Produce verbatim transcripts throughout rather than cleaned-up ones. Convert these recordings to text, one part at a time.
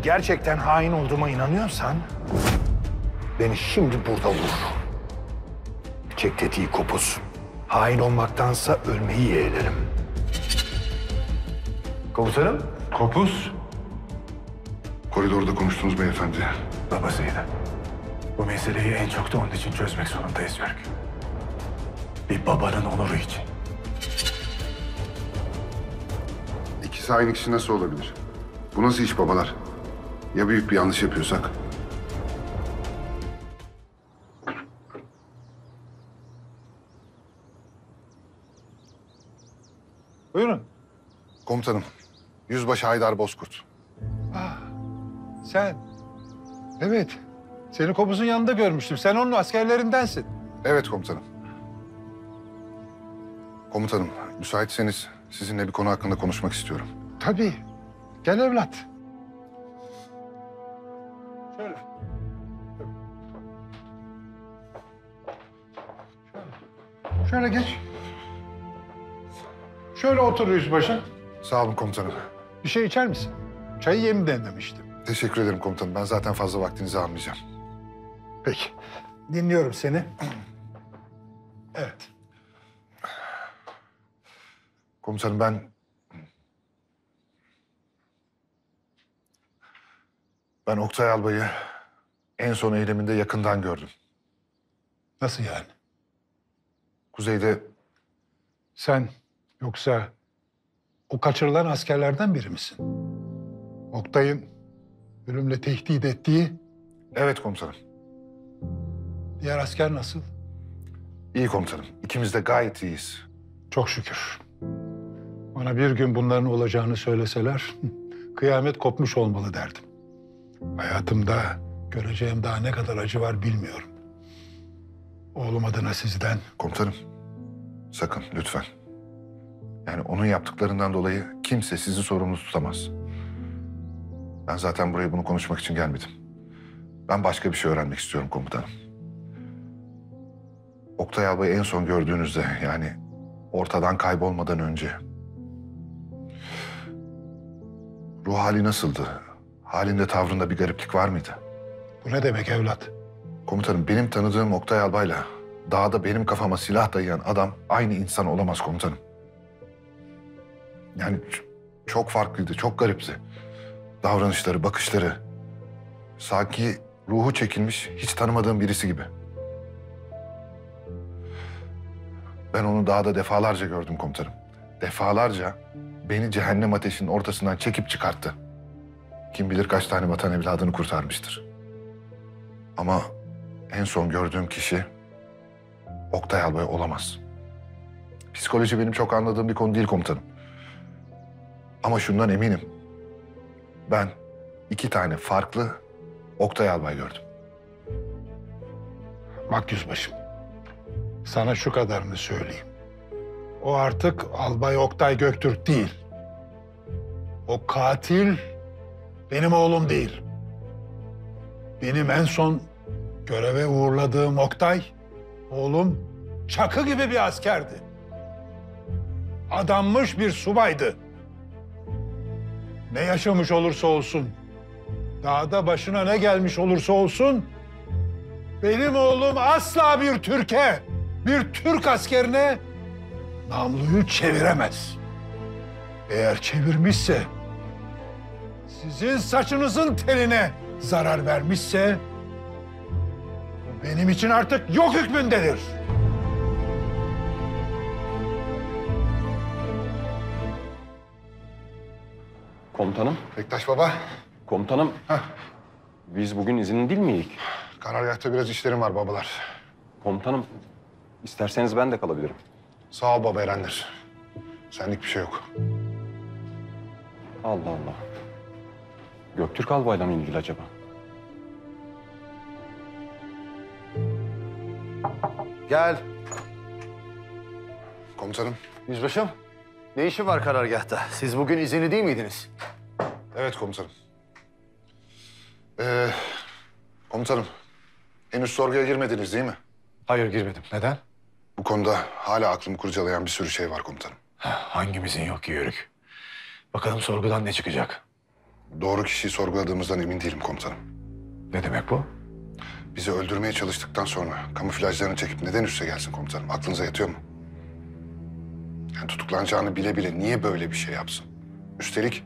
Benim gerçekten hain olduğuma inanıyorsan... beni şimdi burada vur. Çek tetiği kopuz. Hain olmaktansa ölmeyi yeğlerim. Komutanım. Kopuz. Koridorda konuştunuz beyefendi. Babasıydı. Bu meseleyi en çok da onun için çözmek zorundayız Yörük. Bir babanın onuru için. İkisi aynı kişi nasıl olabilir? Bu nasıl iş babalar? Ya büyük bir yanlış yapıyorsak? Buyurun. Komutanım, Yüzbaşı Haydar Bozkurt. Ah, sen. Evet, seni kopuzun yanında görmüştüm. Sen onun askerlerindensin. Evet komutanım. Komutanım, müsaitseniz sizinle bir konu hakkında konuşmak istiyorum. Tabii. Gel evlat. Şöyle. Şöyle, Şöyle geç. Şöyle otur Yüzbaşı. Sağ olun komutanım. Bir şey içer misin? Çayı yeni demlemiştim. Teşekkür ederim komutanım. Ben zaten fazla vaktinizi almayacağım. Peki. Dinliyorum seni. Evet. Komutanım ben... Ben Oktay Albay'ı en son eyleminde yakından gördüm. Nasıl yani? Kuzeyde... Sen... Yoksa o kaçırılan askerlerden biri misin? Oktay'ın ölümle tehdit ettiği... Evet komutanım. Diğer asker nasıl? İyi komutanım. İkimiz de gayet iyiyiz. Çok şükür. Bana bir gün bunların olacağını söyleseler... kıyamet kopmuş olmalı derdim. Hayatımda göreceğim daha ne kadar acı var bilmiyorum. Oğlum adına sizden... Komutanım, sakın lütfen. Yani onun yaptıklarından dolayı kimse sizi sorumlu tutamaz. Ben zaten buraya bunu konuşmak için gelmedim. Ben başka bir şey öğrenmek istiyorum komutanım. Oktay Albay'ı en son gördüğünüzde, yani ortadan kaybolmadan önce... ruh hali nasıldı? Halinde, tavrında bir gariplik var mıydı? Bu ne demek evlat? Komutanım, benim tanıdığım Oktay Albay'la dağda benim kafama silah dayayan adam aynı insan olamaz komutanım. Yani çok farklıydı, çok garipti. Davranışları, bakışları. Sanki ruhu çekilmiş, hiç tanımadığım birisi gibi. Ben onu dağda defalarca gördüm komutanım. Defalarca beni cehennem ateşinin ortasından çekip çıkarttı. Kim bilir kaç tane vatan evladını kurtarmıştır. Ama en son gördüğüm kişi Oktay Albay olamaz. Psikoloji benim çok anladığım bir konu değil komutanım. Ama şundan eminim. Ben iki tane farklı Oktay Albay gördüm. Bak Yüzbaşım, sana şu kadarını söyleyeyim. O artık Albay Oktay Göktürk değil. O katil benim oğlum değil. Benim en son göreve uğurladığım Oktay, oğlum çakı gibi bir askerdi. Adanmış bir subaydı. Ne yaşamış olursa olsun, dağda başına ne gelmiş olursa olsun... benim oğlum asla bir Türk'e, bir Türk askerine namluyu çeviremez. Eğer çevirmişse, sizin saçınızın teline zarar vermişse... benim için artık yok hükmündedir. Komutanım. Ektaş Baba. Komutanım. Heh. Biz bugün izin değil miyiz? Karargâhta biraz işlerim var babalar. Komutanım, isterseniz ben de kalabilirim. Sağ ol baba Erenler. Senlik bir şey yok. Allah Allah. Göktürk Albay'la mı ilgili acaba? Gel. Komutanım. Yüzbaşım. Ne işi var karargâhta? Siz bugün izinli değil miydiniz? Evet komutanım. Ee, komutanım, henüz sorguya girmediniz değil mi? Hayır, girmedim. Neden? Bu konuda hala aklımı kurcalayan bir sürü şey var komutanım. Heh, hangimizin yok ki Yörük? Bakalım sorgudan ne çıkacak? Doğru kişiyi sorguladığımızdan emin değilim komutanım. Ne demek bu? Bizi öldürmeye çalıştıktan sonra kamuflajlarını çekip neden üste gelsin komutanım? Aklınıza yatıyor mu? Yani tutuklanacağını bile bile niye böyle bir şey yapsın? Üstelik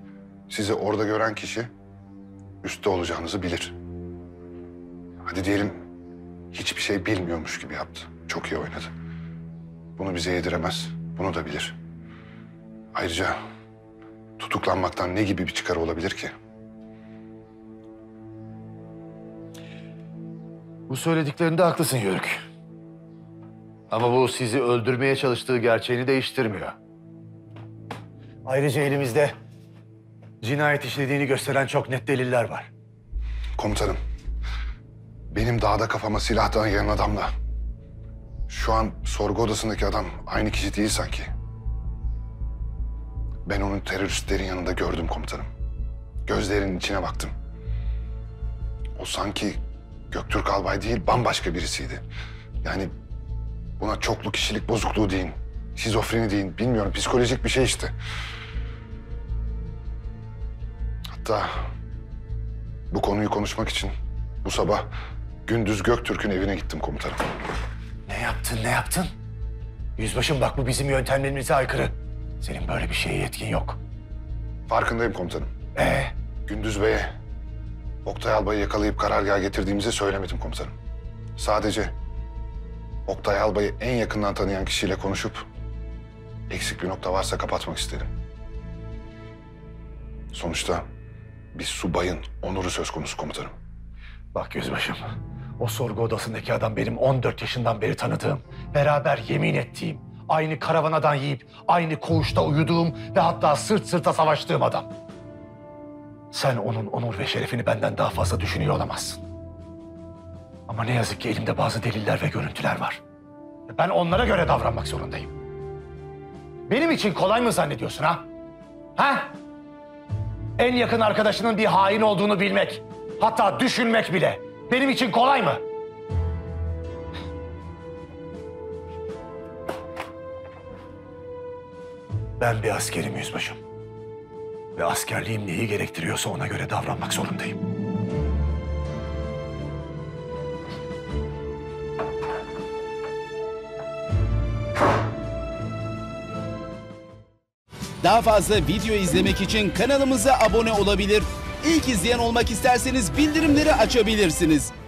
sizi orada gören kişi üstte olacağınızı bilir. Hadi diyelim hiçbir şey bilmiyormuş gibi yaptı. Çok iyi oynadı. Bunu bize yediremez. Bunu da bilir. Ayrıca tutuklanmaktan ne gibi bir çıkarı olabilir ki? Bu söylediklerinde haklısın Yörük. Ama bu sizi öldürmeye çalıştığı gerçeğini değiştirmiyor. Ayrıca elimizde cinayet işlediğini gösteren çok net deliller var. Komutanım, benim dağda kafama silah dayayan adamla şu an sorgu odasındaki adam aynı kişi değil sanki. Ben onu teröristlerin yanında gördüm komutanım. Gözlerinin içine baktım. O sanki Göktürk albay değil, bambaşka birisiydi. Yani buna çoklu kişilik bozukluğu deyin, şizofreni deyin, bilmiyorum, psikolojik bir şey işte. Hatta bu konuyu konuşmak için bu sabah Gündüz Göktürk'ün evine gittim komutanım. Ne yaptın, ne yaptın? Yüzbaşım bak, bu bizim yöntemlerimize aykırı. Senin böyle bir şeye yetkin yok. Farkındayım komutanım. Ee? Gündüz Bey'e Oktay Albay'ı yakalayıp karargaha getirdiğimizi söylemedim komutanım. Sadece Oktay Albay'ı en yakından tanıyan kişiyle konuşup eksik bir nokta varsa kapatmak istedim. Sonuçta bir subayın onuru söz konusu komutanım. Bak yüzbaşım, o sorgu odasındaki adam benim on dört yaşından beri tanıdığım, beraber yemin ettiğim, aynı karavanadan yiyip, aynı koğuşta uyuduğum ve hatta sırt sırta savaştığım adam. Sen onun onur ve şerefini benden daha fazla düşünüyor olamazsın. Ama ne yazık ki elimde bazı deliller ve görüntüler var. Ben onlara göre davranmak zorundayım. Benim için kolay mı zannediyorsun ha? Ha? En yakın arkadaşının bir hain olduğunu bilmek, hatta düşünmek bile benim için kolay mı? Ben bir askerim yüzbaşım. Ve askerliğim neyi gerektiriyorsa ona göre davranmak zorundayım. Daha fazla video izlemek için kanalımıza abone olabilir. İlk izleyen olmak isterseniz bildirimleri açabilirsiniz.